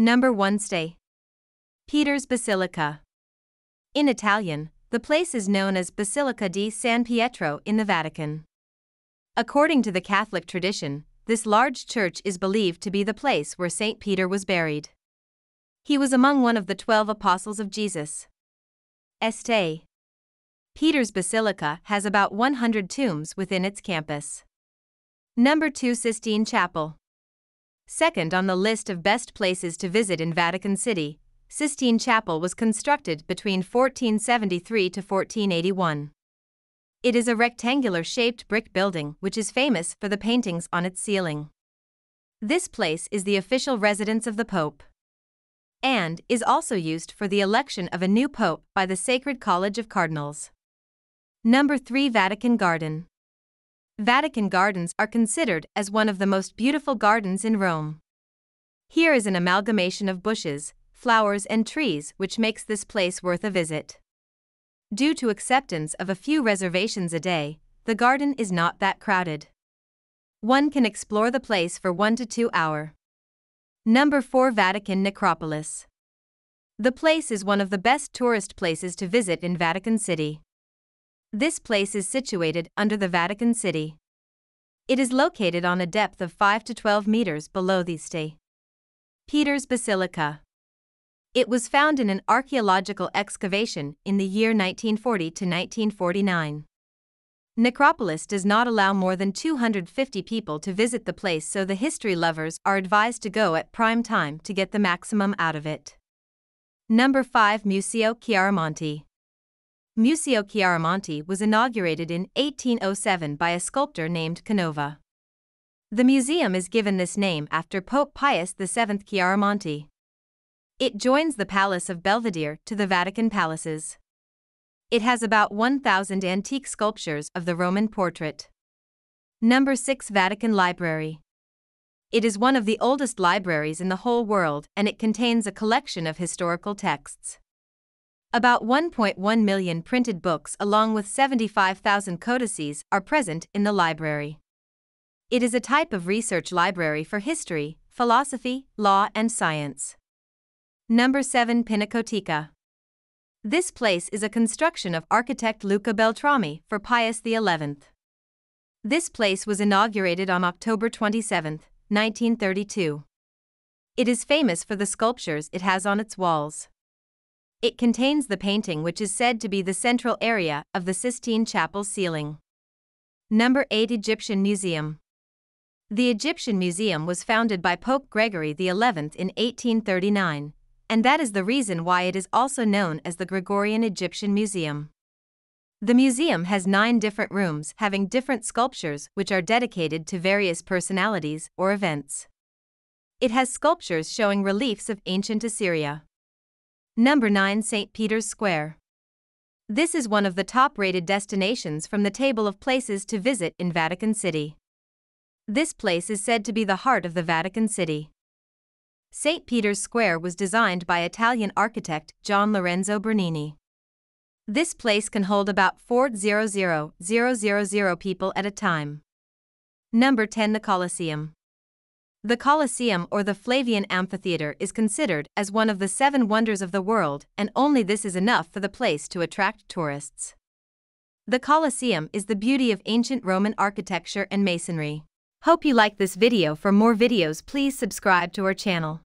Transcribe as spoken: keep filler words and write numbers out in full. Number one. Stay. Peter's Basilica. In Italian, the place is known as Basilica di San Pietro in the Vatican. According to the Catholic tradition, this large church is believed to be the place where Saint Peter was buried. He was among one of the twelve apostles of Jesus. Este. Peter's Basilica has about one hundred tombs within its campus. Number two. Sistine Chapel. Second on the list of best places to visit in Vatican City, Sistine Chapel was constructed between fourteen seventy-three to fourteen eighty-one. It is a rectangular-shaped brick building which is famous for the paintings on its ceiling. This place is the official residence of the Pope, and is also used for the election of a new Pope by the Sacred College of Cardinals. Number three. Vatican Garden. Vatican gardens are considered as one of the most beautiful gardens in Rome. Here is an amalgamation of bushes, flowers and trees which makes this place worth a visit. Due to acceptance of a few reservations a day, the garden is not that crowded. One can explore the place for one to two hours. Number four. Vatican Necropolis. The place is one of the best tourist places to visit in Vatican City. This place is situated under the Vatican City. It is located on a depth of five to twelve meters below the St. Peter's Basilica. It was found in an archaeological excavation in the year nineteen forty to nineteen forty-nine. Necropolis does not allow more than two hundred fifty people to visit the place, so the history lovers are advised to go at prime time to get the maximum out of it. Number five. Museo Chiaramonti. Museo Chiaramonti was inaugurated in eighteen oh seven by a sculptor named Canova. The museum is given this name after Pope Pius the seventh Chiaramonti. It joins the Palace of Belvedere to the Vatican palaces. It has about one thousand antique sculptures of the Roman portrait. Number six. Vatican Library. It is one of the oldest libraries in the whole world, and it contains a collection of historical texts. About one point one million printed books along with seventy-five thousand codices are present in the library. It is a type of research library for history, philosophy, law and science. Number seven. Pinacotica. This place is a construction of architect Luca Beltrami for Pius the eleventh. This place was inaugurated on October twenty-seventh, nineteen thirty-two. It is famous for the sculptures it has on its walls. It contains the painting which is said to be the central area of the Sistine Chapel ceiling. Number eight. Egyptian Museum. The Egyptian Museum was founded by Pope Gregory the eleventh in eighteen thirty-nine. And that is the reason why it is also known as the Gregorian Egyptian Museum. The museum has nine different rooms having different sculptures which are dedicated to various personalities or events. It has sculptures showing reliefs of ancient Assyria. Number nine. Saint Peter's Square. This is one of the top-rated destinations from the table of places to visit in Vatican City. This place is said to be the heart of the Vatican City. Saint Peter's Square was designed by Italian architect Gian Lorenzo Bernini. This place can hold about four thousand people at a time. Number ten. The Colosseum. The Colosseum, or the Flavian Amphitheater, is considered as one of the seven wonders of the world, and only this is enough for the place to attract tourists. The Colosseum is the beauty of ancient Roman architecture and masonry. Hope you like this video. For more videos, please subscribe to our channel.